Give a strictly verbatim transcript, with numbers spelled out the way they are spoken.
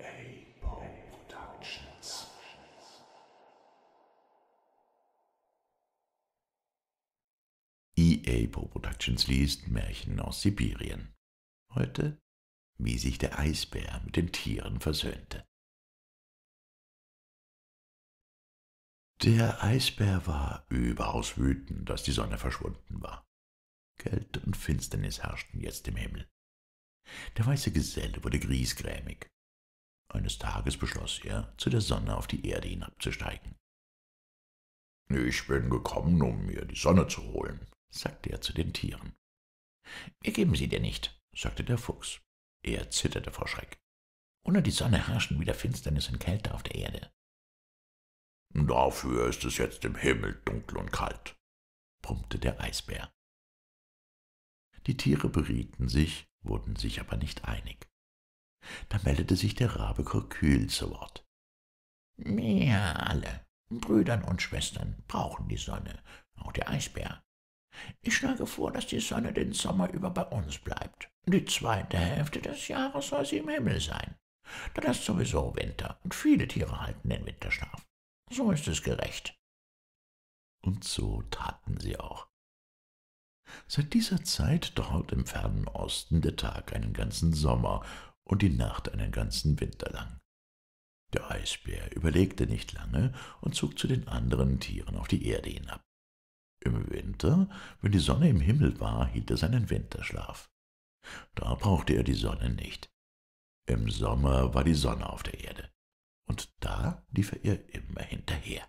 E A. Poe Productions. E A. Poe Productions liest Märchen aus Sibirien. Heute, wie sich der Eisbär mit den Tieren versöhnte. Der Eisbär war überaus wütend, dass die Sonne verschwunden war. Kälte und Finsternis herrschten jetzt im Himmel. Der weiße Geselle wurde griesgrämig. Eines Tages beschloss er, zu der Sonne auf die Erde hinabzusteigen. »Ich bin gekommen, um mir die Sonne zu holen«, sagte er zu den Tieren. »Wir geben sie dir nicht«, sagte der Fuchs. Er zitterte vor Schreck. »Ohne die Sonne herrschen wieder Finsternis und Kälte auf der Erde.« »Dafür ist es jetzt im Himmel dunkel und kalt«, brummte der Eisbär. Die Tiere berieten sich, wurden sich aber nicht einig. Da meldete sich der Rabe Kurkühl zu Wort. »Wir alle, Brüdern und Schwestern, brauchen die Sonne, auch der Eisbär. Ich schlage vor, dass die Sonne den Sommer über bei uns bleibt. Die zweite Hälfte des Jahres soll sie im Himmel sein. Da ist sowieso Winter und viele Tiere halten den Winterschlaf. So ist es gerecht.« Und so taten sie auch. Seit dieser Zeit dauert im fernen Osten der Tag einen ganzen Sommer und die Nacht einen ganzen Winter lang. Der Eisbär überlegte nicht lange und zog zu den anderen Tieren auf die Erde hinab. Im Winter, wenn die Sonne im Himmel war, hielt er seinen Winterschlaf. Da brauchte er die Sonne nicht. Im Sommer war die Sonne auf der Erde, und da lief er ihr immer hinterher.